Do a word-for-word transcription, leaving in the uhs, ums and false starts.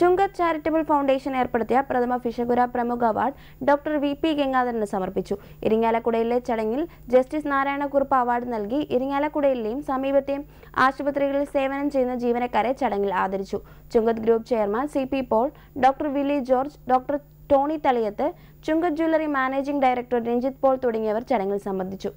Chungat Charitable Foundation ഏർപ്പെടുത്തിയ പ്രഥമ ഫിഷഗുര പ്രമുഖ അവാർഡ് ഡോക്ടർ വി പി ഗംഗാധരന് സമർപ്പിച്ചു. ഇരിങ്ങാലക്കുടയിലെ ചടങ്ങിൽ ജസ്റ്റിസ് നാരായണ കുറുപ്പ് അവാർഡ് നൽകി ഇരിങ്ങാലക്കുടയിലെയും സമീപത്തെയും ആശുപത്രികളിൽ സേവനം ചെയ്യുന്ന ജീവനക്കാരെ ചടങ്ങിൽ ആദരിച്ചു. Chungath group chairman C P Paul, doctor Willy George, doctor Tony Thaliyath, Chungath jewellery managing director Rinjith Paul തുടങ്ങിയവർ ചടങ്ങിൽ സംബന്ധിച്ചു.